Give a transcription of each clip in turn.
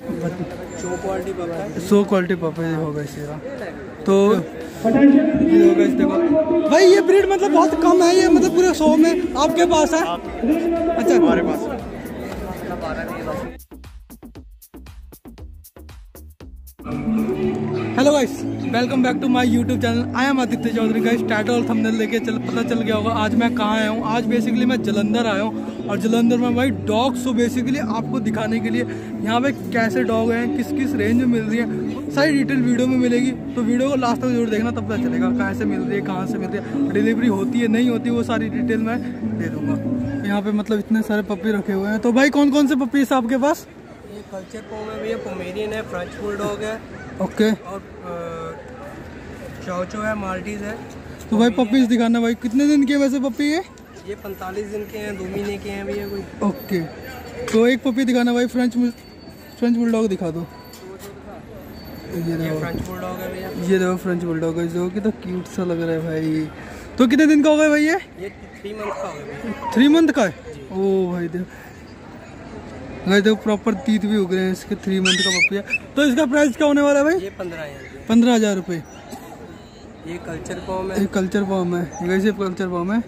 Show quality puppy होगा इसका तो भाई ये ब्रीड मतलब बहुत कम है, ये मतलब पूरे शो में आपके पास है? अच्छा हमारे पास है। Hello guys, welcome back to my YouTube channel. I am Aditya Chaudhary. Guys title और थंबनेल लेके पता चल गया होगा आज मैं कहाँ आया हूँ। आज बेसिकली मैं जालंधर आया हूँ और जालंधर में भाई डॉग शो बेसिकली आपको दिखाने के लिए यहाँ पे कैसे डॉग हैं, किस किस रेंज में मिल रही है, सारी डिटेल वीडियो में मिलेगी। तो वीडियो को लास्ट तक जरूर देखना, तब पता चलेगा कैसे मिल रही है, कहाँ से मिल रही है, डिलीवरी होती है नहीं होती, वो सारी डिटेल मैं दे दूँगा। यहाँ पर मतलब इतने सारे पपी रखे हुए हैं। तो भाई कौन कौन से पपीज़ आपके पास? ये कल्चर पॉग है भैया, पोमेरियन है, फ्रेंच बुलडॉग है, ओके और चाओ चाओ है, माल्टीज है। तो भाई पपीज दिखाना भाई, कितने दिन के वैसे पपी है? ये 45 दिन के हैं, 2 महीने के हैं भैया कोई। ओके तो एक पपी दिखाना भाई, फ्रेंच बुलडॉग दिखा दो। ये फ्रेंच बुलडॉग है भैया, ये देखो फ्रेंच बुलडॉग है जो कि तो क्यूट सा लग रहा है भाई। तो कितने दिन का होगा भाई ये? 3 मंथ का होगा। 3 मंथ का है? ओ भाई देखो भाई देखो प्रॉपर तीत भी उग रहे हैं इसके। 3 मंथ का पपी है। तो इसका प्राइस क्या होने वाला है भाई? ये 15,000 रुपये। ये कल्चर फॉर्म है, वैसे कल्चर फॉर्म है।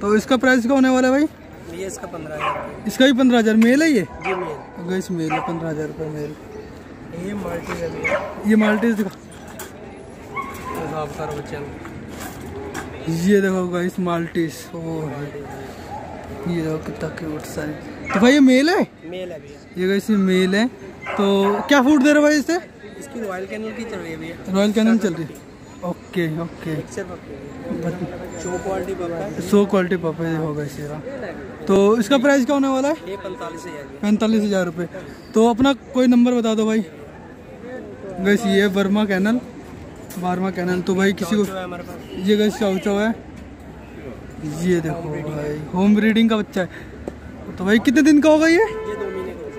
तो इसका प्राइस क्या होने वाला है भाई? ये इसका 15,000। इसका भी 15,000। मेल है ये? ये मेल गैस, मेल है। 15,000 रुपये मेल। ये माल्टीज है, ये माल्टीज दिखा। ये देखो गैस माल्टीज, ये देखो कितना क्यूट सा है। तो भाई ये मेल है? मेल है भैया, ये वैसे मेल है। तो क्या फूड दे रहे हो भाई इसे? इसकी रॉयल कैनल की चल रही है भैया, रॉयल कैनल चल रही है। Okay okay, show quality puppy होगा इसका। तो इसका प्राइस क्या होने वाला है? ये 45,000 रुपये। तो अपना कोई नंबर बता दो भाई। वैसे ये बर्मा कैनल। तो भाई किसी को ये गैस चाव चाव है, ये देखो भाई होम ब्रीडिंग का बच्चा है। तो भाई कितने दिन का होगा ये?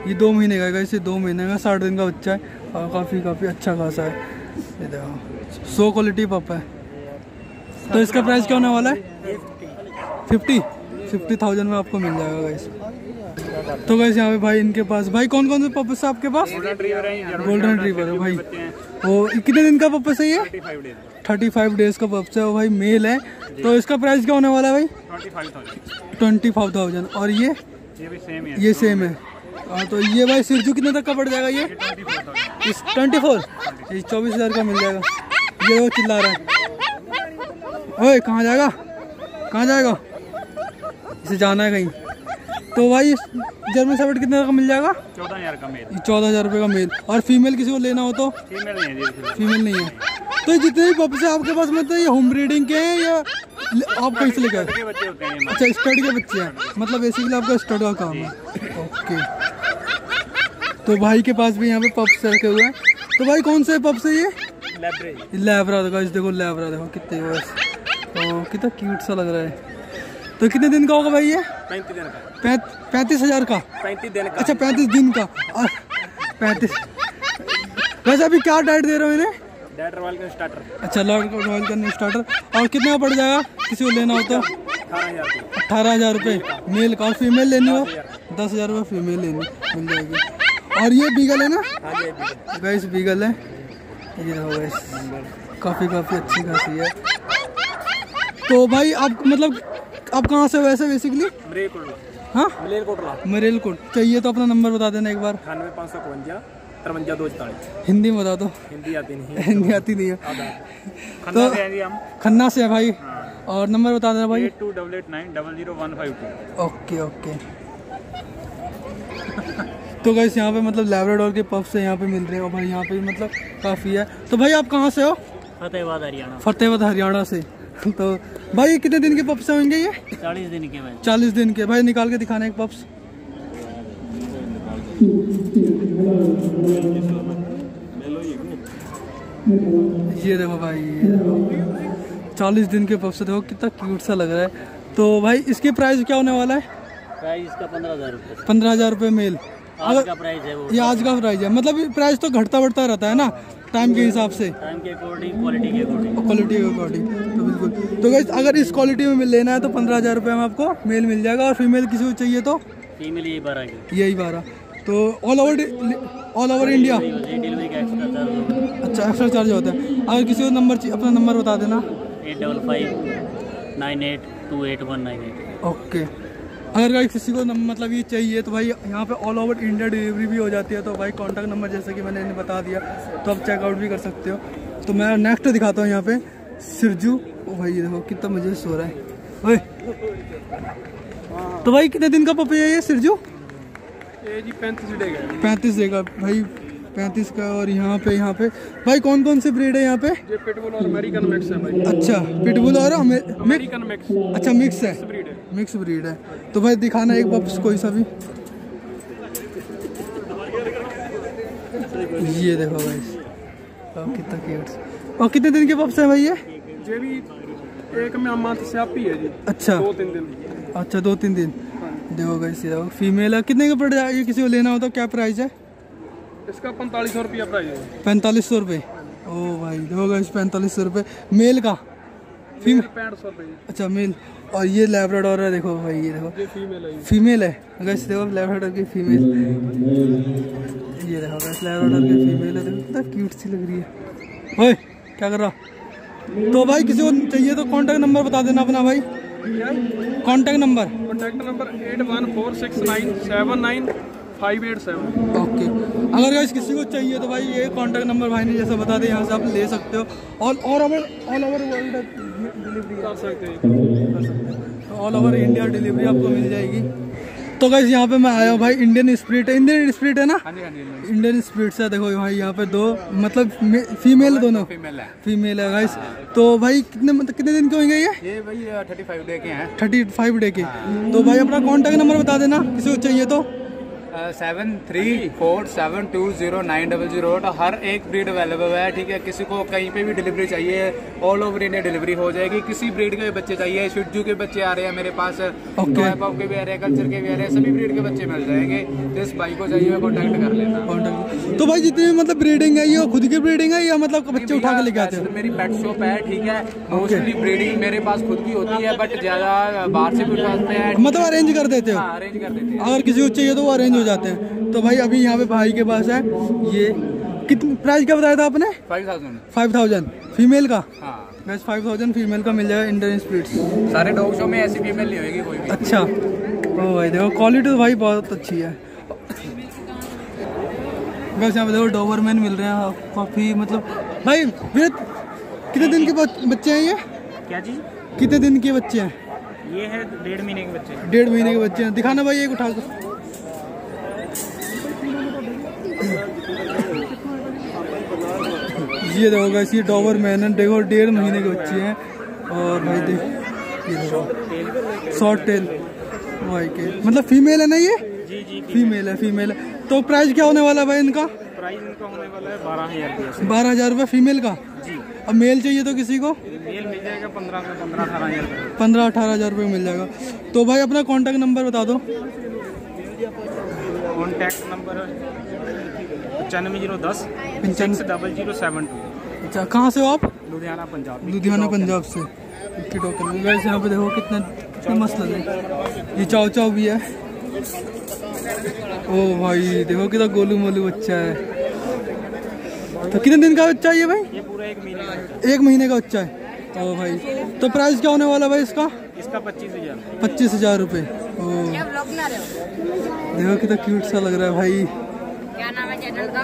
ये 2 महीने का। इसे 2 महीने का 60 दिन का बच्चा है और काफ़ी अच्छा खासा है। ये देखो शो क्वालिटी पपा है। तो इसका प्राइस क्या होने वाला है? 50,000 में आपको मिल जाएगा गाइस। तो गाइस यहाँ पे भाई इनके पास भाई कौन कौन से पपस है आपके पास? गोल्डन रिट्रीवर है भाई। वो कितने दिन का पपस है ये? 35 डेज का पप्स है वो भाई, मेल है। तो इसका प्राइस क्या होने वाला है भाई? 25,000। और ये सेम है हाँ। तो ये भाई सिरजू कितने तक का पड़ जाएगा? ये 24,000, ये 24,000 का मिल जाएगा। ये वो चिल्ला रहा है, ओए कहाँ जाएगा कहाँ जाएगा, इसे जाना है कहीं। तो भाई जर्मन शेफर्ड कितने का मिल जाएगा? 14,000 का मेल। 14,000 रुपये का मेल। और फीमेल किसी को लेना हो तो? फीमेल नहीं है। तो जितने भी पप्स है आपके पास मतलब ये होम ब्रीडिंग के हैं या आप कहीं से लेकर? अच्छा स्टड के बच्चे हैं, मतलब बेसिकली आपका स्टड का काम है। ओके तो भाई के पास भी यहाँ पे पप्स रखे हुए हैं। तो भाई कौन से पप्स है ये? लैब्राडोर। इस देखो लैब्राडोर, देखो कितने तो कितना क्यूट सा लग रहा है। तो कितने दिन का होगा भाई ये? 35,000 का। 35 दिन का। अच्छा 35 दिन का। 35 वैसे अभी क्या डाइट दे रहे हो इन्हें? डाइट रॉयल का स्टार्टर। अच्छा रॉयल का स्टार्टर। और कितना पड़ जाएगा किसी को लेना हो तो? 18,000 रुपये मेल का। और फीमेल लेनी हो 10,000 रुपये फीमेल लेनी मिल जाएगी। और ये बीगल है ना? गैस बीगल है ये हो गैस, काफ़ी अच्छी खासी है। तो भाई आप मतलब आप कहाँ से वैसे बेसिकली? हाँ मरेलकोट। चाहिए तो अपना नंबर बता देना एक बार। 95 552 53 2 44। हिंदी में बता दो। हिंदी आती नहीं है। तो खन्ना से है भाई हाँ। और नंबर बता देना भाई। 8289000152। ओके ओके तो गाइस यहाँ पे मतलब लैब्राडोर के पप्स से यहाँ पे मिल रहे हैं और भाई यहाँ पे मतलब काफ़ी है। तो भाई आप कहाँ से हो? फतेहवाद हरियाणा। फतेहवाद हरियाणा से। तो भाई कितने दिन के पप्स होंगे ये? 40 दिन के भाई। 40 दिन के। भाई निकाल के दिखाना एक पप्स। ये देखो भाई 40 दिन के पप्स, देखो कितना क्यूट सा लग रहा है। तो भाई इसकी प्राइस क्या होने वाला है? प्राइस इसका 15,000 रुपये। 15,000 रुपये मेल। आज का प्राइस है वो। ये आज का प्राइस है, मतलब प्राइस तो घटता बढ़ता रहता है ना टाइम के हिसाब से, टाइम के अकॉर्डिंग, क्वालिटी के अकॉर्डिंग। तो बिल्कुल। तो गाइस अगर इस क्वालिटी में लेना है तो 15,000 रुपये में आपको मेल मिल जाएगा। और फीमेल किसी को चाहिए तो? फीमेल यही 12 की। तो ऑल ओवर इंडिया डिलीवरी का एक्स्ट्रा चार्ज। अच्छा, एक्स्ट्रा चार्ज होता है। अगर किसी को नंबर चाहिए, अपना नंबर बता देना। 8559828198। ओके, अगर किसी को मतलब ये चाहिए तो भाई यहाँ पे ऑल ओवर इंडिया डिलीवरी भी हो जाती है। तो भाई कॉन्टैक्ट नंबर जैसे कि मैंने इन्हें बता दिया, तो आप चेकआउट भी कर सकते हो। तो मैं नेक्स्ट दिखाता हूँ यहाँ पे सिरजू। ओ भाई ये देखो कितना मजे सो रहा है भाई। तो भाई कितने दिन का पपी है ये सिरजू? ये जी 35 डे का। 35 डे का भाई, 35 का। और यहाँ पे भाई कौन कौन से ब्रीड है यहाँ पे? ये पिटबुल और अमेरिकन मिक्स है भाई। अच्छा, पिटबुल और अमेरिकन मिक्स। अच्छा, मिक्स है, मिक्स ब्रीड है। तो भाई दिखाना एक बॉक्स कोई सा भी। ये देखो भाई कितना क्यूट। और कितने दिन के बॉक्स है भाई ये? ये भी एक में अमांतस्यापी है जी। अच्छा, 2-3 दिन। अच्छा, 2-3 दिन। देखो गाइस ये फीमेल है। कितने का पड़ जाए ये, किसी को लेना हो तो क्या प्राइस है इसका? 4500 रुपये प्राइस है। 4500 रुपये। ओ भाई देखो गाइस 4500 रुपये मेल का। फीमेल 6500 रुपये। अच्छा मेल। और ये लैब्राडोर है। देखो भाई ये देखो फीमेल है गाइस। देखो लैब्राडोर की फीमेल। ये देखो गाइस लैब्राडोर की फीमेल है। देखो कितना क्यूट सी लग रही है। ओए क्या कर रहा? तो भाई किसी को चाहिए तो कॉन्टैक्ट नंबर बता देना अपना भाई। Contact number 8146979587। ओके, अगर गाइस किसी को चाहिए तो भाई ये कॉन्टैक्ट नंबर भाई ने जैसा बता दिया, यहाँ से आप ले सकते हो। और ऑल ओवर वर्ल्ड डिलीवरी कर सकते हैं। ऑल ओवर इंडिया डिलीवरी आपको मिल जाएगी। तो गाइस यहाँ पे मैं आया हूँ भाई, इंडियन स्प्रिट है ना। इंडियन स्प्रिट से देखो भाई यहाँ पे दो मतलब फीमेल, दोनों फीमेल है गाइस। तो भाई कितने दिन के होंगे ये भाई? 35 डे के हैं। 35 डे के। तो भाई अपना कॉन्टैक्ट नंबर बता देना किसी को चाहिए तो। 7347209008। हर एक ब्रीड अवेलेबल है, ठीक है। किसी को कहीं पे भी डिलीवरी चाहिए, ऑल ओवर इंडिया डिलीवरी हो जाएगी। किसी ब्रीड के बच्चे चाहिए, शिट्जू के बच्चे आ रहे हैं मेरे पास, पग के भी आ रहे हैं, कल्चर के भी आ रहे हैं, सभी ब्रीड के बच्चे मिल जाएंगे। जिस भाई को चाहिए कॉन्टैक्ट कर लेना। तो भाई जितनी मतलब ब्रीडिंग है, ये खुद की ब्रीडिंग है या मतलब बच्चे उठा के लेके आते हैं? मेरी पेट शॉप है, ठीक है। मोस्टली ब्रीडिंग मेरे पास खुद की होती है, बट ज्यादा बाहर से भी उठाते हैं, मतलब अरेंज कर देते हो। अगर किसी को चाहिए तो वो अरेंज जाते हैं। तो भाई अभी यहाँ पे भाई के पास है ये। कितने प्राइस क्या बताया था आपने? 5000 फीमेल का। हाँ। 5000 फीमेल का मिल जाएगा। इंडियन स्प्रिट्स सारे डॉग शो में ऐसी फीमेल नहीं होगी कोई भी। अच्छा, ओ भाई देखो क्वालिटी तो भाई बहुत अच्छी है। बस यहाँ पे देखो डोबरमैन मिल रहे हैं काफी मतलब। भाई कितने दिन के बच्चे हैं ये? क्या जी, कितने दिन के बच्चे हैं ये? है 1.5 महीने के बच्चे। 1.5 महीने के बच्चे हैं। दिखाना भाई एक उठा कर। ये देखो गाइस ये डॉबरमैन है। देखो 1.5 महीने के बच्चे हैं। और भाई देखो शॉर्ट टेल भाई के मतलब फीमेल है ना ये? जी जी फीमेल है, फीमेल है। तो प्राइस क्या होने वाला है भाई इनका? प्राइस इनका होने वाला है 12000। 12000 रुपये फीमेल का जी। अब मेल चाहिए तो किसी को मेल मिल जाएगा 15-18 हज़ार रुपये मिल जाएगा। तो भाई अपना कॉन्टैक्ट नंबर बता दो। Contact number 9501060072। अच्छा, कहाँ से हो आप? लुधियाना पंजाब। लुधियाना पंजाब से। यहाँ पे देखो कितना मस्त लग रहा है। ये चाव चाव भी है। ओ भाई देखो कितना गोलू मोलू बच्चा है। तो कितने दिन का बच्चा है ये भाई? ये पूरा 1 महीने का बच्चा है। ओ भाई तो प्राइस क्या होने वाला भाई इसका? इसका 25000 रुपये। ओ देखो कितना क्यूट सा लग रहा है भाई। क्या नाम है चैनल का?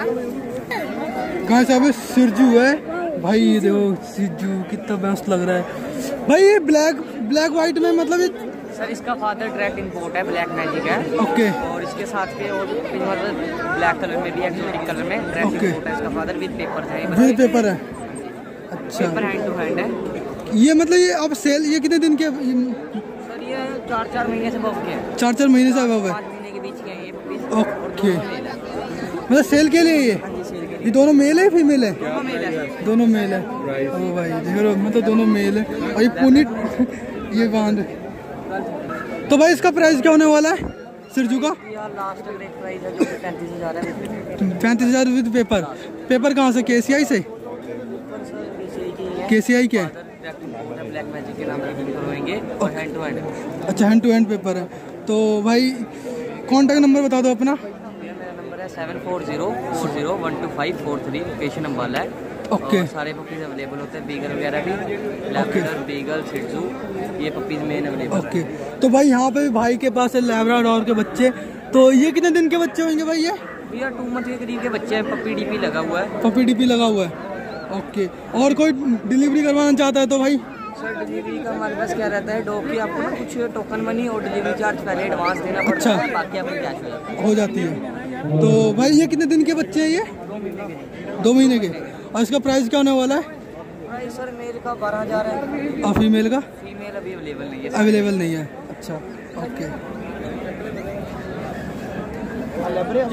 गाइस यहाँ पे सिरजू है भाई। ये देखो सिरजू कितना बेस्ट लग रहा है भाई। ये ब्लैक वाइट में मतलब ये सर इसका फादर डायरेक्ट इंपोर्ट है, ब्लैक मैजिक है। ओके। और इसके साथ के और ब्लैक कलर में भी एक्सोटिक कलर में डायरेक्ट इंपोर्ट है इसका फादर। विद पेपर है, विद पेपर है। अच्छा, पेपर हैंड टू हैंड है ये। मतलब ये अब सेल ये कितने दिन के सर? ये 4-4 महीने से अबव के है। 4-4 महीने से अबव है। 5 महीने के बीच के ये। ओके, मतलब सेल के लिए ये दोनों मेल है फीमेल है? दोनों मेल है। ओ भाई देखो मतलब दोनों मेल है। और ये पुनीट ये बांध। तो भाई इसका प्राइस क्या होने वाला है सिरजू का? लास्ट रेट प्राइस है जो 35000 है। 35000 विद पेपर। पेपर कहाँ से? केसीआई से। केसीआई के ब्लैक मैजिक के नाम करवाएंगे और हैंड टू हैंड। अच्छा, हैंड टू हैंड पेपर है। तो भाई कॉन्टैक्ट नंबर बता दो अपना। 7404012543 लोकेशन अम्बाला है। ओके सारे पपीज अवेलेबल होते हैं, बीगल वगैरह भी, लैब्राडोर, बीगल, शिजू, ये पपीज मेन अवेलेबल। ओके तो भाई यहाँ पे भाई के पास है लैब्राडोर के बच्चे, तो ये कितने दिन के बच्चे होंगे भाई? ये भैया 2 मंथ के करीब के बच्चे हैं, पपी डीपी लगा हुआ है। पपी डीपी लगा हुआ है। ओके और कोई डिलीवरी करवाना चाहता है तो भाई? सर डिलीवरी का हमारे पास क्या रहता है, डॉग की आपको ना कुछ टोकन मनी और डिलीवरी चार्ज पहले एडवांस देना पड़ता है, बाकी आपको कैश हो जाती है। तो भाई ये कितने दिन के बच्चे हैं? ये 2 महीने के। और इसका प्राइस क्या होने वाला है? प्राइस सर मेल का 12,000 है और फीमेल का? फीमेल अभी अवेलेबल नहीं है। अवेलेबल नहीं है, अच्छा ओके।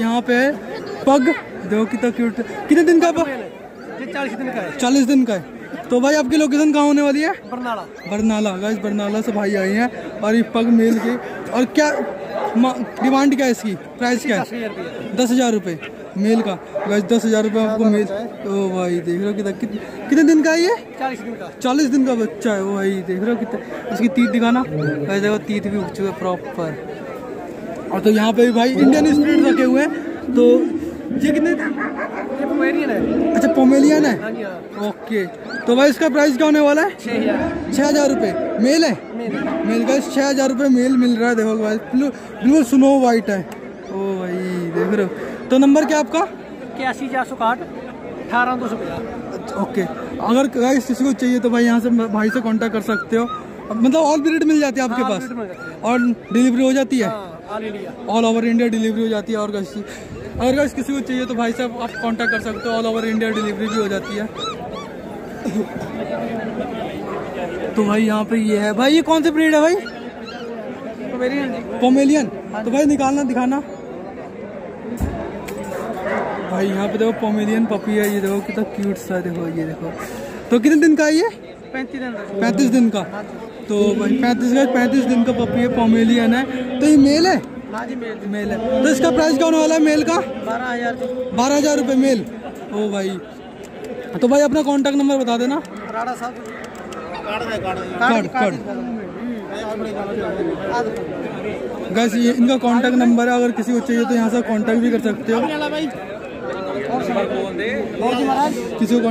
यहाँ पे पग देखो कितना क्यूट, कितने दिन का पग? 40 दिन का है। 40 दिन का है। तो भाई आपकी लोकेशन कहाँ होने वाली है? बरनाला। बरनाला गाइस, बरनाला से भाई आई हैं और ये पग मेल के। और क्या डिमांड क्या है इसकी? प्राइस क्या है? 10,000 रुपये मेल का। गाइस 10,000 रुपये आपको मेल। ओ भाई देख रहे हो कितना, कितने दिन का है ये? 40 दिन का। 40 दिन का बच्चा है। ओ भाई देख रहे हो कितना, इसकी तीत दिखाना। गाइस देखो तीत भी उग चुके हैं प्रॉपर। और तो यहाँ पे भी भाई इंडियन स्प्रिट रखे हुए हैं। तो ये कितने? ये पोमेरियन है। अच्छा पोमेरियन है, ओके। तो भाई इसका प्राइस क्या होने वाला है? 6,000 रुपये मेल है। मेल का 6,000 रुपये मेल मिल रहा है। देखो भाई बिल्कुल स्नो वाइट है। ओ भाई देख रहे हो। तो नंबर क्या आपका? 81,460 18,250। ओके अगर गाइस किसी को चाहिए तो भाई यहाँ से भाई से कांटेक्ट कर सकते हो। मतलब ऑल ब्रीड मिल जाती है आपके पास और डिलीवरी हो जाती है ऑल ओवर इंडिया डिलीवरी हो जाती है। और अगर गाइस किसी को चाहिए तो भाई साहब आप कांटेक्ट कर सकते हो, ऑल ओवर इंडिया डिलीवरी भी हो जाती है। तो भाई यहाँ पे ये है भाई, ये कौन सी ब्रीड है भाई? पोमेरियन। पोमेरियन। तो भाई निकालना दिखाना। भाई यहाँ पे देखो पोमेरियन पपी है, ये देखो कितना क्यूट सा, देखो ये देखो। तो कितने दिन का है ये? 35 दिन का। तो भाई 35 दिन का पपी है, पोमेरियन है। तो ये मेल है? हाँ जी मेल। मेल है। तो इसका प्राइस क्या होने वाला है मेल का? 12,000 रुपये मेल। ओ भाई तो भाई अपना कांटेक्ट नंबर बता देना। गैस ये इनका कांटेक्ट नंबर है, अगर किसी को चाहिए तो यहाँ से कांटेक्ट भी कर सकते हो। किसी को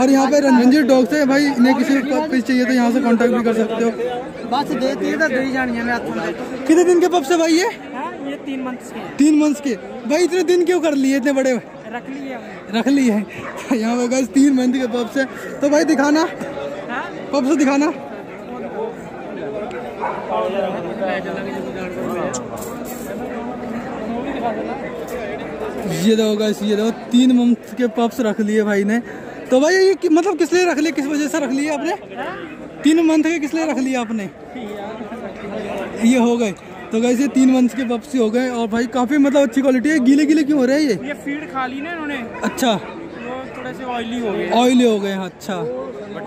और यहाँ पे रणजीत डॉग से भाई इन्हें किसी को चाहिए तो यहाँ से कांटेक्ट भी कर सकते हो। बस देती है तो दे जानी है मैं आपको। कितने दिन के पप्स है भाई ये? ये 3 मंथ्स के। 3 मंथ्स के। भाई इतने दिन क्यों कर लिए, इतने बड़े रख लिए? रख लिए है यहाँ पे गाइस 3 मंथ के पप्स है। तो भाई दिखाना पप्स दिखाना। ये देखो गाइस, ये देखो 3 मंथ के पप्स रख लिए भाई ने। तो भाई ये मतलब किस लिए रख लिए, किस वजह से रख लिए आपने? 3 मंथ के किस लिए रख लिया आपने? ये हो गए। तो गाइस ये 3 मंथ के पप्सी हो गए। और भाई काफी मतलब अच्छी क्वालिटी है। गीले गीले क्यों हो रहे हैं ये? फीड खा ली ना इन्होंने। अच्छा तो थोड़े से ऑयली हो गए। ऑयली हो गए, अच्छा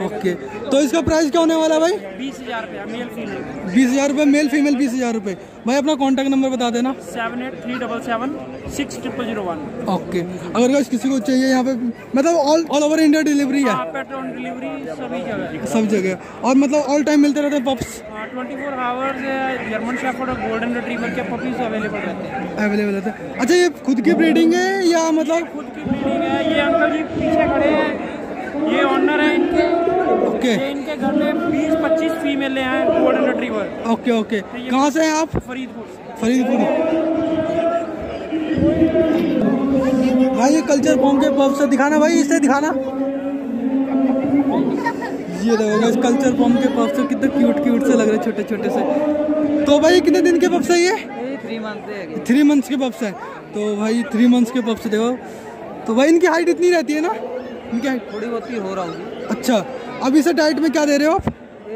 ओके। तो इसका प्राइस क्या होने वाला है भाई? 20,000 रुपये मेल फीमेल। 20,000 रुपये मेल फीमेल 20,000 रुपये। भाई अपना कॉन्टैक्ट नंबर बता देना। 7837760001। ओके अगर गाइस किसी को चाहिए यहाँ पे मतलब ऑल ओवर इंडिया डिलीवरी है। पेट ऑन डिलीवरी सभी जगह। सब जगह। और मतलब ऑल टाइम मिलते रहते हैं पप्स? 24 आवर्स। जर्मन शेफर्ड और गोल्डन रिट्रीवर के पपीज अवेलेबल रहते हैं। अवेलेबल रहते हैं। अच्छा ये खुद की ब्रीडिंग है या मतलब? खुद की ब्रीडिंग है। ये अंकल जी पीछे खड़े हैं, ये ऑनर है इनके। ओके इनके घर में 20-25 फीमेल हैं गोल्डन रिट्रीवर। ओके ओके कहाँ से हैं आप? फरीदपुर। फरीदपुर। भाई ये कल्चर फॉर्म के पप्स से दिखाना भाई, इससे दिखाना। ये देखो कल्चर फॉर्म के पप्स से कितना क्यूट क्यूट से लग रहे, छोटे छोटे से। तो भाई कितने दिन के पप्स है ये? 3 मंथ के पप्स है। तो भाई 3 मंथ के पप्स देखो। तो भाई इनकी हाइट इतनी रहती है ना? इनकी हाइट थोड़ी बहुत हो रहा होगी। अच्छा अब इसे डाइट में क्या दे रहे हो आप? ये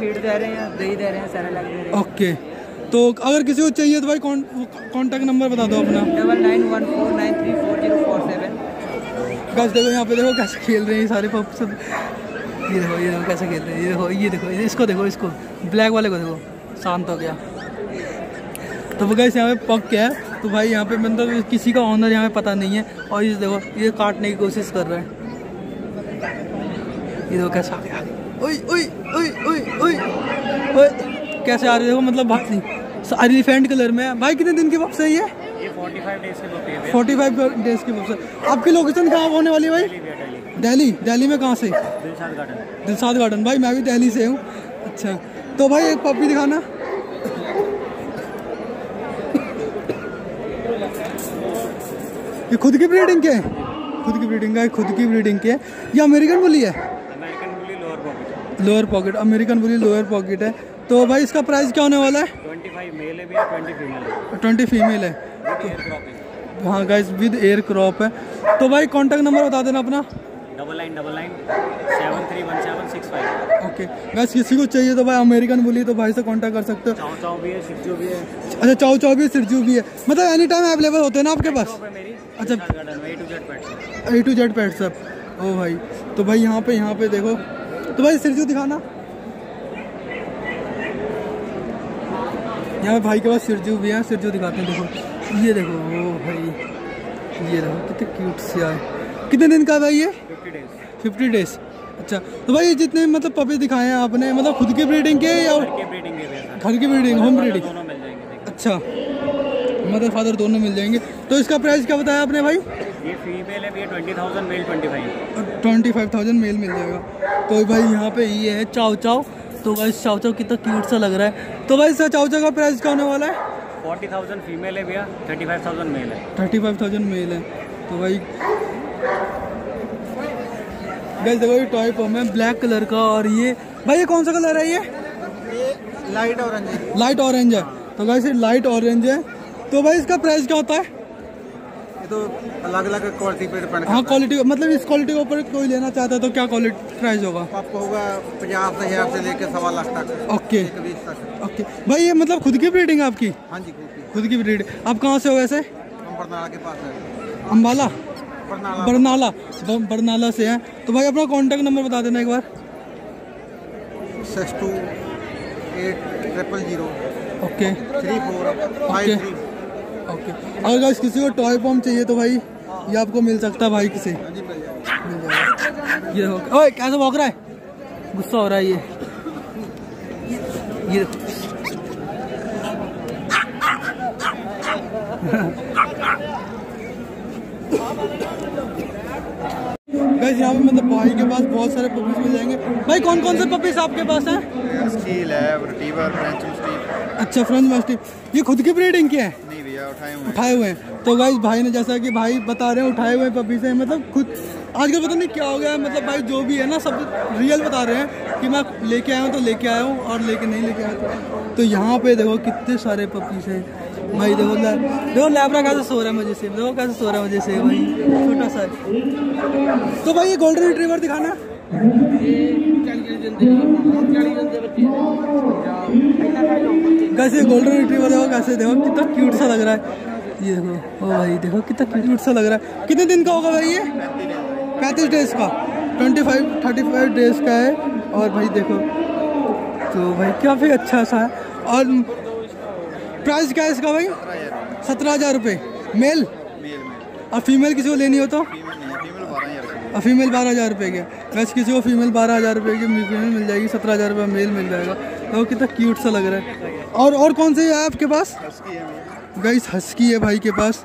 फीड दे रहे हैं, दही दे रहे हैं, सैरेलैक दे रहे हैं। ओके तो अगर किसी को चाहिए तो भाई कॉन्टैक्ट नंबर बता दो अपना। 9914934047। बस देखो यहाँ पे देखो कैसे खेल रहे हैं सारे पप्स। ये देखो कैसे खेल रहे हैं, ये देखो इसको, देखो इसको ब्लैक वाले को, देखो शांत हो गया। तो गाइस यहाँ पे पग क्या है? तो भाई यहाँ पे मतलब किसी का ऑनर यहाँ पे पता नहीं है। और ये देखो ये काटने की कोशिश कर रहा है। ये देखो कैसे आ गया। ओए ओए ओए ओए ओए कैसे आ रहे, देखो मतलब बात नहीं। एलिफेंट कलर में है। भाई कितने दिन के पप्स है ये? 45 डेज के बच्चे। आपकी लोकेशन कहाँ होने वाली है भाई? दिल्ली। दिल्ली में कहाँ से? दिलशाद गार्डन। दिलशाद गार्डन, भाई मैं भी दिल्ली से हूँ। अच्छा तो भाई एक पपी दिखाना। ये खुद की ब्रीडिंग के हैं? खुद की ब्रीडिंग का, खुद की ब्रीडिंग के। ये अमेरिकन बुली है? American bully lower pocket. Lower pocket, American bully lower pocket है। तो भाई इसका प्राइस क्या होने वाला है? 25 मेल है, 20 फीमेल है। 20 फीमेल है तो, हाँ गाइस विद एयर क्रॉप है। तो भाई कॉन्टैक्ट नंबर बता देना अपना। 9999731765। ओके गाइस किसी को चाहिए तो भाई अमेरिकन बुली तो भाई से कांटेक्ट कर सकते हो। चाव चाव भी है, सिरजू भी है। अच्छा चाव चाव भी है, सिरजू भी है, मतलब एनी टाइम अवेलेबल होते हैं ना आपके पास? अच्छा ए टू जेड पेट्स। ओ भाई तो भाई यहाँ पे देखो तो भाई सिरजू दिखाना। यहाँ भाई के पास सिरजू भी है, सिरजू दिखाते हैं। देखो ये देखो, ओ भाई ये देखो कितने क्यूट से आए। कितने दिन का भाई ये? 50 डेज। अच्छा तो भाई जितने मतलब पपी दिखाए हैं आपने, मतलब खुद की ब्रीडिंग के या घर की ब्रीडिंग? Home breeding. अच्छा मदर फादर दोनों मिल जाएंगे। तो इसका प्राइस क्या बताया आपने भाई? ये फीमेल है, ये 20,000 मेल 25,000 मेल मिल जाएगा। तो भाई यहाँ पे ये है चाव चाव। तो भाई चाव चाव कितना क्यूट सा लग रहा है। तो भाई इसका चाव चाव का प्राइस क्या होने वाला है? 40,000 फीमेल है भैया, 35,000 मेल है। 35,000 मेल है। तो भाई गाइस देखो ये टॉय पॉम है ब्लैक कलर का। और ये भाई ये कौन सा कलर है? ये लाइट ऑरेंज है। लाइट ऑरेंज है। तो गाइस ये लाइट ऑरेंज है। तो भाई इसका प्राइस क्या होता है? ये तो अलग अलग क्वालिटी पे डिपेंड। हाँ क्वालिटी, मतलब इस क्वालिटी के ऊपर कोई लेना चाहता है तो क्या क्वालिटी प्राइस होगा? आपको होगा 50,000 से लेकर 1.25 लाख तक। ओके ओके भाई ये मतलब खुद की ब्रीडिंग है आपकी? हाँ जी खुद की ब्रीडिंग। आप कहाँ से हो वैसे? बरनाला के पास है। अम्बाला, बरनाला, बरनाला से है। तो भाई अपना कांटेक्ट नंबर बता देना एक बार। 628000। ओके 3453। ओके अगर गाइस किसी को टॉय पॉम चाहिए तो भाई ये आपको मिल सकता है भाई किसे? ये ओए कैसे भौंक रहा है, गुस्सा हो रहा है ये गाइस यहाँ पे मतलब भाई के पास बहुत सारे पपीज मिल जाएंगे। भाई कौन कौन से पपीज आपके पास हैं? स्टील है, रिट्रीवर, फ्रेंच मास्टिफ। अच्छा फ्रेंच मास्टिफ। ये खुद की ब्रीडिंग की है? नहीं भैया उठाए हुए हैं। तो गाइस भाई ने जैसा कि भाई बता रहे हैं उठाए हुए पपीज हैं, मतलब खुद आजकल पता नहीं क्या हो गया है, मतलब भाई जो भी है ना सब रियल बता रहे हैं कि मैं लेके आया हूँ तो लेके आया हूँ और लेके नहीं लेके आया। तो यहाँ पे देखो कितने सारे पपीज हैं भाई। देखो देखो लैब्रा कैसे सो रहा है मजे से, देखो कैसे सो रहा है मजे से भाई, छोटा सा। तो भाई ये गोल्डन रिट्रीवर दिखाना। कैसे गोल्डन रिट्रीवर देखो कैसे, देखो कितना क्यूट सा लग रहा है। ये देखो ओ भाई देखो कितना क्यूट सा लग रहा है। कितने दिन का होगा भाई ये? 35 डेज का। 35 डेज का है। और भाई देखो तो भाई काफ़ी अच्छा सा है। और प्राइस क्या है इसका भाई? 17,000 रुपये मेल। और फीमेल किसी को लेनी हो तो? फीमेल 12,000 रुपये के। वैसे किसी को फीमेल 12,000 रुपये की फीमेल मिल जाएगी, 17,000 रुपये मेल मिल जाएगा। तो कितना क्यूट सा लग रहा है। और कौन से है आपके पास? गाइस हस्की है भाई के पास।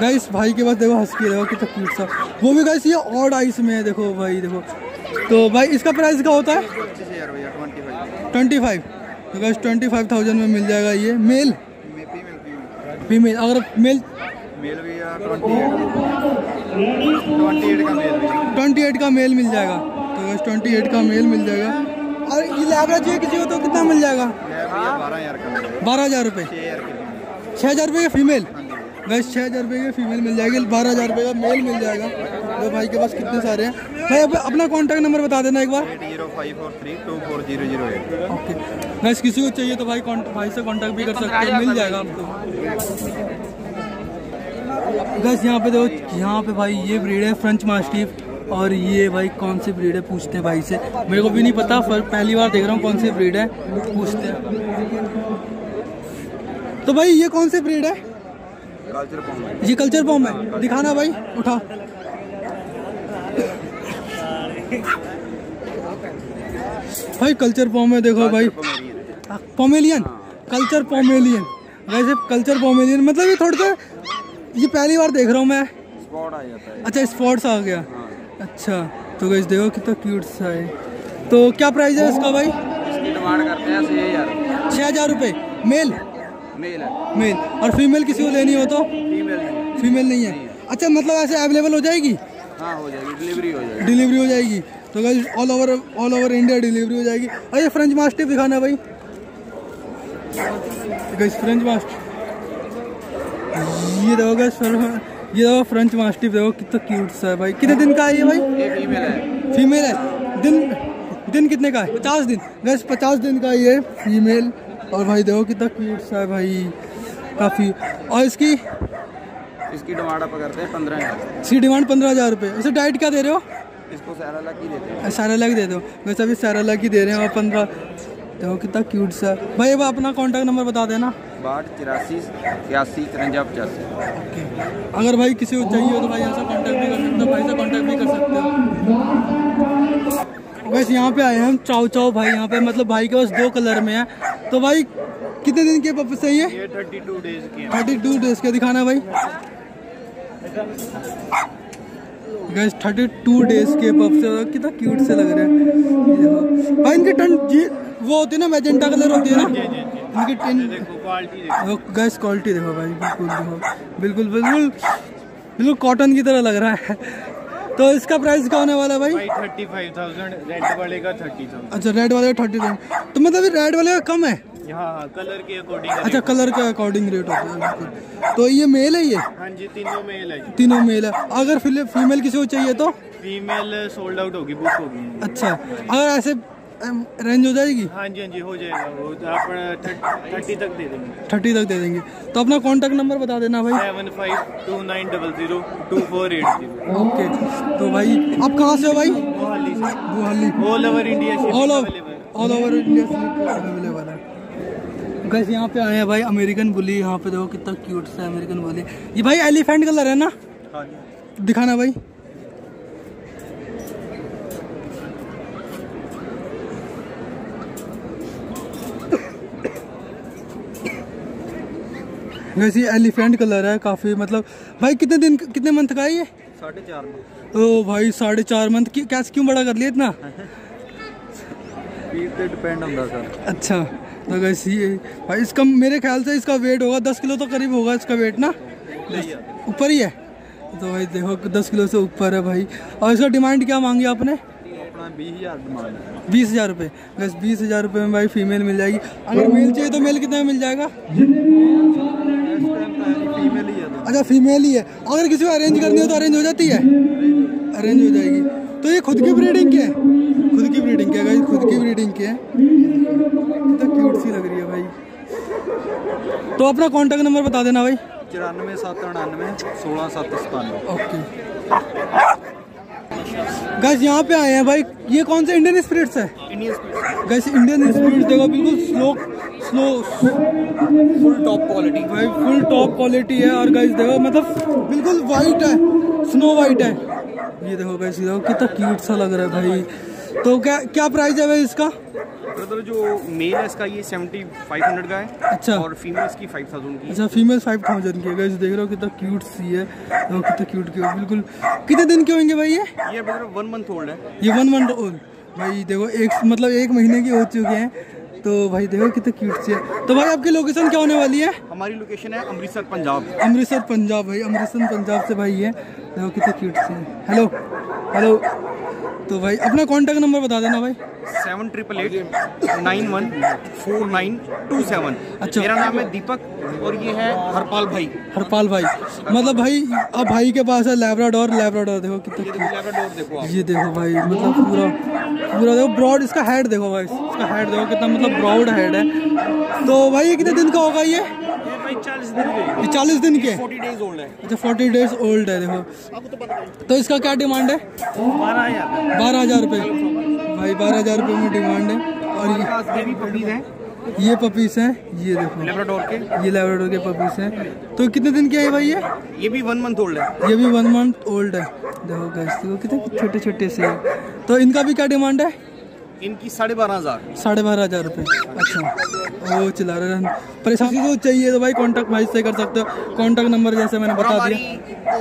गाइस भाई के पास देखो हस्की, देखो कितना क्यूट सा, वो भी गाइस ये ऑड आइस में है। देखो भाई देखो तो भाई इसका प्राइस क्या होता है? 25। तो गाइस 25,000 में मिल जाएगा ये मेल। फीमेल अगर मेल भी 28 का मेल मिल जाएगा। तो गाइस 28 का मेल मिल जाएगा। और ये लैब्रा चाहिए किसी को तो कितना मिल जाएगा? 12,000 रुपये। 6,000 रुपये की फीमेल। गाइस 6,000 रुपये की फीमेल मिल जाएगी, 12,000 रुपये का मेल मिल जाएगा। तो भाई के पास कितने सारे हैं। भाई अपना कॉन्टैक्ट नंबर बता देना एक बार। 8054324008। ओके गाइस किसी को चाहिए तो भाई भाई से कॉन्टैक्ट भी कर सकते हैं, मिल जाएगा आपको। गाइस यहाँ पे देखो, यहाँ पे भाई ये ब्रीड है फ्रेंच मास्टिफ। और ये भाई कौन सी ब्रीड है पूछते हैं भाई से, मेरे को भी नहीं पता, पहली बार देख रहा हूँ कौन सी ब्रीड है, पूछते हैं। तो भाई ये कौन सी ब्रीड है? ये कल्चर पॉम है। दिखाना भाई उठा। भाई कल्चर पॉम है, देखो भाई पोमेलियन, कल्चर पोमेलियन। वैसे कल्चर पोमेरियन मतलब ये थोड़ा सा ये पहली बार देख रहा हूँ मैं। स्पॉट आ जाता है। अच्छा स्पॉट्स आ गया। अच्छा तो गाइस देखो कितना क्यूट सा है। तो क्या प्राइस है इसका भाई? इसकी डिमांड करते हैं 6,000 रुपये। मेल मेल है। मेल और फीमेल किसी को लेनी हो तो? फीमेल नहीं है। अच्छा मतलब ऐसे अवेलेबल हो जाएगी? हाँ हो जाएगी, डिलीवरी हो जाएगी। डिलीवरी हो जाएगी तो guys all over India delivery हो जाएगी। और ये फ्रेंच मास्टिफ दिखाना भाई। गाइस फ्रेंच मास्टिफ ये देखो गाइस, ये देखो फ्रेंच मास्टिफ देखो कितना क्यूट सा है भाई। कितने दिन का है ये भाई? ये फीमेल है। फीमेल है। दिन कितने का है? 50 दिन। गाइस 50 दिन का ये फीमेल। और भाई देखो कितना क्यूट सा है भाई काफ़ी। और इसकी डिमांड आप करते हैं 15,000। इसकी डिमांड 15,000 रुपये। वैसे डाइट क्या दे रहे हो इसको? सैरालैक दे दो। वैसे अभी सैरालैक ही दे रहे हैं। और 15 देखो कितना क्यूट सा भाई। अब अपना कॉन्टैक्ट नंबर बता देना। 62 83 83 53 85। अगर भाई किसी को चाहिए हो तो भाई ऐसा कॉन्टैक्ट भी कर सकते हो, भाई से कॉन्टैक्ट भी कर सकते हो। बस यहाँ पे आए हैं हम चाव चाव भाई। यहाँ पे मतलब भाई के पास 2 कलर में है। तो भाई कितने दिन के पप्पू से ये? 32 डेज के। 32 डेज के दिखाना भाई। गैस 32 डेज के पप्पू से कितना क्यूट से लग रहे हैं भाई। इनके टन वो होती है ना, मैजेंटा कलर होती है ना इनके टन। गैस क्वालिटी देखो भाई, बिल्कुल देखो बिल्कुल कॉटन की तरह लग रहा है। तो इसका प्राइस क्या होने वाला है भाई? 35,000। रेड वाले का 30,000। अच्छा रेड वाले का 30,000। तो मतलब रेड वाले का कम है। हाँ, कलर के अकॉर्डिंग। अच्छा कलर के अकॉर्डिंग रेट होता है। तो ये मेल है ये? हाँ जी तीनों मेल है। तीनों मेल है। अगर फीमेल किसी को चाहिए तो? फीमेल सोल्ड आउट होगी, बुक होगी। अच्छा अगर ऐसे रेंज हो जाएगी? हाँ जी हाँ जी हो जाएगा। आप 30 तक दे देंगे। 30 तक दे देंगे। तो अपना कॉन्टैक्ट नंबर बता देना भाई। 7529002480। ओके तो भाई आप कहाँ से हो भाई? Mohali. All over India available है। गाइस यहाँ पे आए हैं भाई अमेरिकन बुली। यहाँ पे देखो कितना क्यूट सा अमेरिकन बुली। ये भाई एलिफेंट कलर है ना? हाँ जी दिखाना भाई। वैसे एलिफेंट कलर है काफ़ी। मतलब भाई कितने मंथ का है ये? 4.5 मंथ। ओ भाई 4.5 मंथ कैसे क्यों बड़ा कर लिया इतना? डिपेंड होता सर। अच्छा तो वैसे ये भाई इसका मेरे ख्याल से इसका वेट होगा 10 किलो तो करीब होगा इसका वेट ना, ऊपर ही है। तो भाई देखो 10 किलो से ऊपर है भाई। और इसका डिमांड क्या मांगी आपने? 20,000 रुपये। बस 20,000 रुपये में भाई फीमेल मिल जाएगी। अगर मेल चाहिए तो मेल कितने में मिल जाएगा? फीमेल ही है। अच्छा फीमेल ही है। अगर किसी को अरेंज करनी हो तो अरेंज हो जाती है? अरेंज हो जाएगी। तो ये खुद की ब्रीडिंग के है? खुद की ब्रीडिंग के है। खुद की ब्रीडिंग के है। कितना क्यूट सी लग रही है भाई। तो अपना कॉन्टैक्ट नंबर बता देना भाई। 94 799 16 797। ओके गाइस यहाँ पे आए हैं भाई। ये कौन से इंडियन स्पिरिट्स है? इंडियन स्पिरिट्स देखो बिल्कुल स्लो फुल टॉप क्वालिटी है। और गाइस देखो मतलब बिल्कुल वाइट है, स्नो वाइट है। ये देखो गाइस कितना क्यूट सा लग रहा है भाई। तो क्या प्राइस है भाई इसका? ब्रदर जो मेल है इसका ये 7500 का है। अच्छा और फीमेल्स की 5000 की। अच्छा फीमेल 5000 की है। गाइस देख रहे हो कितना क्यूट सी है। देखो कितना क्यूट की बिल्कुल। कितने दिन के होंगे भाई ये? ये ब्रदर 1 मंथ ओल्ड है। ये 1 मंथ ओल्ड भाई। देखो एक महीने की हो चुके हैं। तो भाई देखो कितना क्यूट सी है। तो भाई आपकी लोकेशन क्या होने वाली है? हमारी लोकेशन है अमृतसर पंजाब भाई। अमृतसर पंजाब से भाई है। देखो कितना क्यूट सी है। हेलो। तो भाई अपना कॉन्टैक्ट नंबर बता देना भाई। 788 914927। अच्छा मेरा नाम है दीपक और ये है हरपाल भाई। मतलब भाई अब भाई के पास है लैब्राडोर। देखो कितना ये देखो भाई मतलब पूरा देखो ब्रॉड। इसका हेड देखो भाई, इसका हेड देखो कितना मतलब ब्रॉड हेड है। तो भाई ये कितने दिन का होगा ये? 40 दिन के। 40 डेज ओल्ड है। अच्छा 40 डेज ओल्ड है। देखो तो इसका क्या डिमांड है? 12,000 रुपये भाई। 12,000 रुपये में डिमांड है। और ये पपीस हैं। ये देखो लैब्राडोर के पपीस हैं। तो कितने दिन के है भाई ये? ये भी 1 मंथ ओल्ड है। देखो गाइस कितने छोटे से। तो इनका भी क्या डिमांड है? इनकी 12,500 रुपये। अच्छा वो चिल्ला रहे हैं पर किसी को चाहिए तो भाई कॉन्टैक्ट भाई से कर सकते हो। कॉन्टैक्ट नंबर जैसे मैंने बता दिया।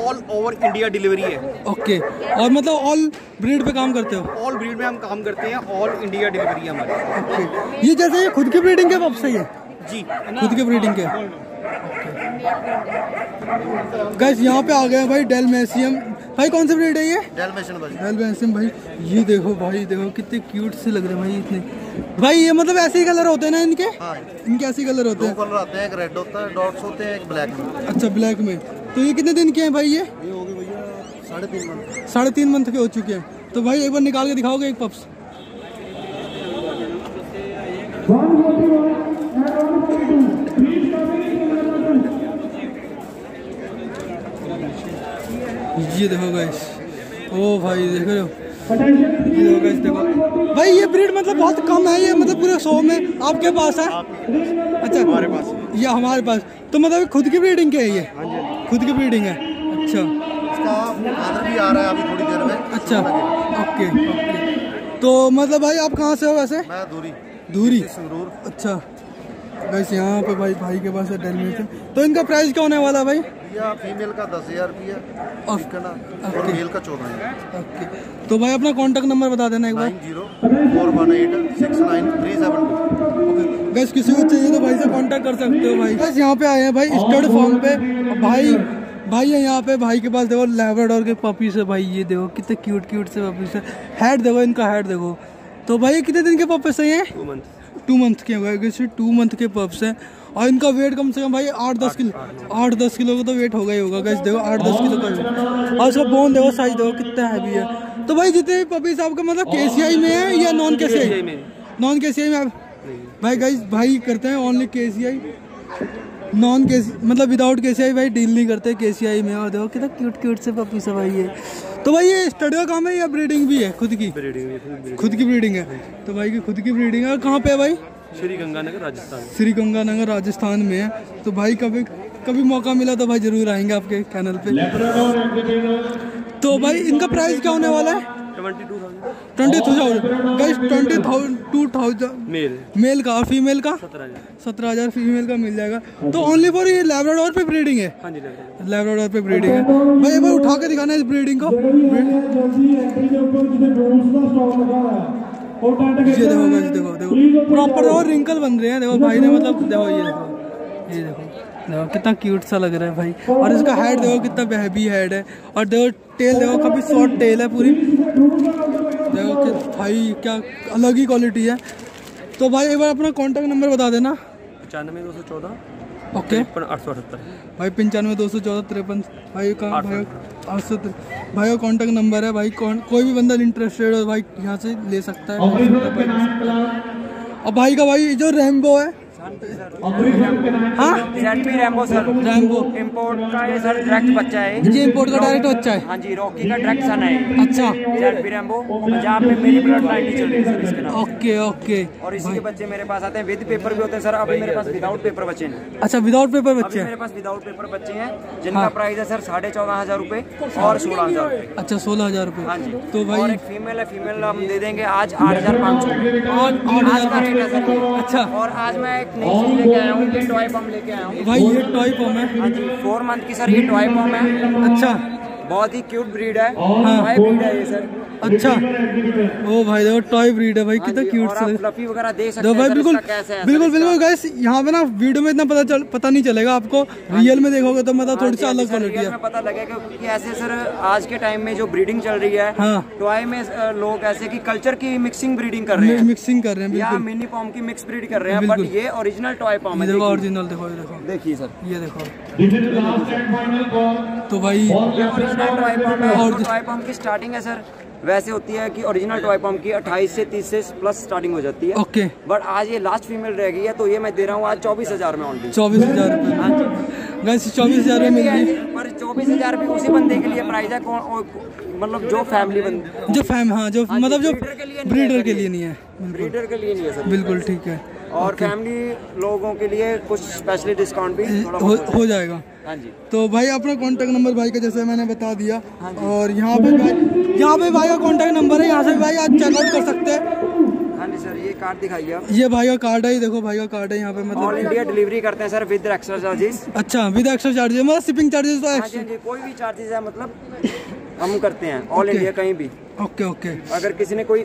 ऑल ओवर इंडिया डिलीवरी है। ओके और मतलब ऑल ब्रीड पे काम करते हो? ऑल ब्रीड में हम काम करते हैं, ऑल इंडिया डिलीवरी है हमारी। ओके ये जैसे ये खुद की ब्रीडिंग के वापस है जी, खुद की ब्रीडिंग के। गाइस यहाँ पे आ गया भाई डैलमेशियन। भाई कौन सी ब्रीड है ये? डैलमेशियन भाई। डैलमेशियन भाई ये देखो भाई, देखो कितने क्यूट से लग रहे हैं भाई इतने। भाई ये मतलब ऐसे ही कलर होते हैं ना इनके? हाँ। इनके ऐसे ही कलर होते हैं। दो कलर आते हैं, एक रेड होता है, डॉट्स होते हैं, एक ब्लैक में। अच्छा ब्लैक में। तो ये कितने दिन के हैं भाई? ये हो गए भैया 3.5 मंथ। 3.5 मंथ के हो चुके हैं। तो भाई एक बार निकाल के दिखाओगे एक पप्स? ये देखो गाइस, ओ भाई देख रहे हो, ये देखो गाइस, देखो भाई ये ब्रीड मतलब बहुत कम है ये, मतलब पूरे 100 में आपके पास है? अच्छा हमारे पास, ये हमारे पास। तो मतलब खुद की ब्रीडिंग के है ये? हाँ जी खुद की ब्रीडिंग है। अच्छा इसका आर्डर भी आ रहा है अभी थोड़ी देर में। अच्छा ओके ओके। तो मतलब भाई आप कहाँ से हो वैसे? मैं दूरी। अच्छा गाइस यहाँ पे भाई के पास है डैलमेशियन। तो इनका प्राइस क्या होने वाला भाई? फीमेल का 10,000 रुपया और मेल का 14,000। तो भाई अपना कांटेक्ट नंबर बता देना एक बार। 9041869372। गैस किसी को चाहिए तो भाई से कांटेक्ट कर सकते हो भाई। गैस यहाँ पे आए हैं भाई स्टड फॉर्म पे, भाई है यहाँ पे। भाई के पास देखो लैब्राडोर के पपी से भाई, ये देखो कितने क्यूट से पपी से। हेड देखो इनका, हेड देखो। तो भाई कितने दिन के पपी से हैं? 2 मंथ के हुए किसी 2 मंथ के पप्स हैं। और इनका वेट कम से कम भाई 8-10 किलो का तो वेट होगा ही होगा। गैस देखो 8-10 किलो का। और इसका बोन देखो, साइज देखो कितना हैवी है। तो भाई जितने भी पपीज आपका मतलब केसीआई में है या नॉन केसीआई? नॉन केसीआई में भाई। गैस भाई करते हैं ओनली केसीआई, नॉन केसी मतलब विदाउट केसीआई भाई डील नहीं करते केसीआई में। और देखो कितना क्यूट से पपी सब भाई है। तो भाई ये स्टडी का काम है या ब्रीडिंग भी है? खुद की खुद की ब्रीडिंग है। तो भाई की खुद की ब्रीडिंग है। कहाँ पे है भाई? श्री गंगा नगर राजस्थान। श्री गंगा नगर राजस्थान में है। तो भाई कभी मौका मिला तो भाई जरूर आएंगे आपके चैनल पे। तो भाई इनका प्राइस क्या होने वाला है? 22,000 मेल का। और फीमेल का 17,000 फीमेल का मिल जाएगा। तो ओनली फॉर ये लैब्राडोर पे ब्रीडिंग है? हाँ जी लैब्राडोर पे ब्रीडिंग है। भाई एक बार उठा के दिखाना इस ब्रीडिंग को। ये देखो भाई, देखो देखो प्रॉपर और रिंकल बन रहे हैं। देखो भाई ने मतलब देखो ये देखो कितना क्यूट सा लग रहा है भाई। और इसका हेड देखो कितना बेबी हेड है। और देखो टेल देखो, काफी शॉर्ट टेल है पूरी। देखो कि भाई क्या अलग ही क्वालिटी है। तो भाई एक बार अपना कॉन्टैक्ट नंबर बता देना। 95 214। ओके 878 भाई। 95 214 53। भाई का 800 भाई का कॉन्टैक्ट नंबर है भाई। कोई भी बंदा इंटरेस्टेड हो भाई यहाँ से ले सकता है। और भाई का भाई जो रैम्बो है। हाँ रैम्बो सर, रैम्बो इम्पोर्ट का ये सर डायरेक्ट बच्चा है जी। इम्पोर्ट का डायरेक्ट बच्चा है? हाँ जी रॉकी का डायरेक्ट सन है। अच्छा जेडपी रैम्बो पंजाब में मेरी ब्लड लाइन चल रही है सर इसके नाम। Okay okay. और इसी के बच्चे मेरे पास आते हैं विद पेपर भी होते हैं सर। अभी मेरे पास विदाउट पेपर बच्चे हैं। अच्छा विदाउट पेपर बच्चे हैं मेरे पास। विदाउट पेपर बच्चे हैं जिनका प्राइस है सर 14,500 रुपये और 16,000 रुपये। अच्छा 16,000 रुपये। हाँ जी। तो भाई एक फीमेल है, फीमेल हम दे देंगे आज 8,500। अच्छा। और आज मैं लेके टॉय पॉम भाई। ये टॉय पॉम है जी 4 मंथ की सर। ये टॉय पॉम है। अच्छा बहुत ही क्यूट ब्रीड है। हाँ भाई ब्रीड है ये सर। अच्छा ओ भाई देखो टॉय ब्रीड है भाई कितना क्यूट सा। फ्लफी वगैरह देख सकते हैं। बिल्कुल गाइस यहाँ पे ना वीडियो में इतना पता नहीं चलेगा आपको, रियल में देखोगे तो मतलब थोड़ी सा अलग क्वालिटी है, पता लगेगा। क्योंकि ऐसे सर आज के टाइम में जो ब्रीडिंग चल रही है टॉय में लोग ऐसे की कल्चर की मिक्सिंग ब्रीडिंग कर रहे हैं। मिक्सिंग कर रहे हैं या मिनी पॉम की मिक्स ब्रीड कर रहे हैं। बट ये ओरिजिनल टॉय पॉम है। ओरिजिनल देखो देखिए सर, ये देखो। तो भाई टॉय पॉम की स्टार्टिंग है सर वैसे होती है कि ओरिजिनल टॉय पॉम की 28 से 30 से प्लस स्टार्टिंग हो जाती है। ओके बट आज ये लास्ट फीमेल रह गई है तो ये मैं दे रहा हूँ आज 24,000 में ऑनली। 24,000 वैसे 24,000 में मिल रही है। पर 24,000 भी उसी बंदे के लिए प्राइस है मतलब जो फैमिली बंदे जो मतलब जो ब्रीडर के लिए नहीं है। ब्रीडर के लिए नहीं है सर। बिल्कुल ठीक है। और फैमिली लोगों के लिए कुछ स्पेशली डिस्काउंट भी थोड़ा हो जाएगा। हाँ जी। तो भाई अपना कांटेक्ट नंबर भाई का जैसे मैंने बता दिया। हाँ और यहाँ पे भाई का कांटेक्ट नंबर है, यहाँ से भाई आप चेकआउट कर सकते हैं। जी सर, ये कार्ड दिखाइए आप। ये भाई का कार्ड है, देखो भाई का कार्ड है यहाँ पे, मतलब ऑल इंडिया डिलीवरी करते हैं सर विद एक्स्ट्रा चार्जेस। अच्छा, विद एक्स्ट्रा चार्जेस मतलब शिपिंग चार्जेस तो एक्स्ट्रा? जी, कोई भी चार्जेस है मतलब हम करते हैं ऑल इंडिया कहीं भी। Okay okay. अगर किसी ने कोई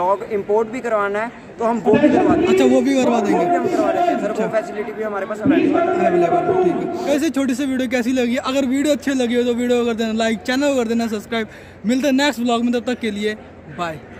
डॉग इंपोर्ट भी करवाना है तो हम वो भी करवा देंगे। अच्छा, वो भी करवा देंगे, हम करवा देते हैं सर, वो फैसिलिटी भी हमारे पास अवेलेबल है। ठीक है, कैसी छोटी सी वीडियो कैसी लगी? अगर वीडियो अच्छी लगी हो तो वीडियो कर देना लाइक, चैनल कर देना सब्सक्राइब। मिलते हैं नेक्स्ट ब्लॉग में, तब तक के लिए बाय।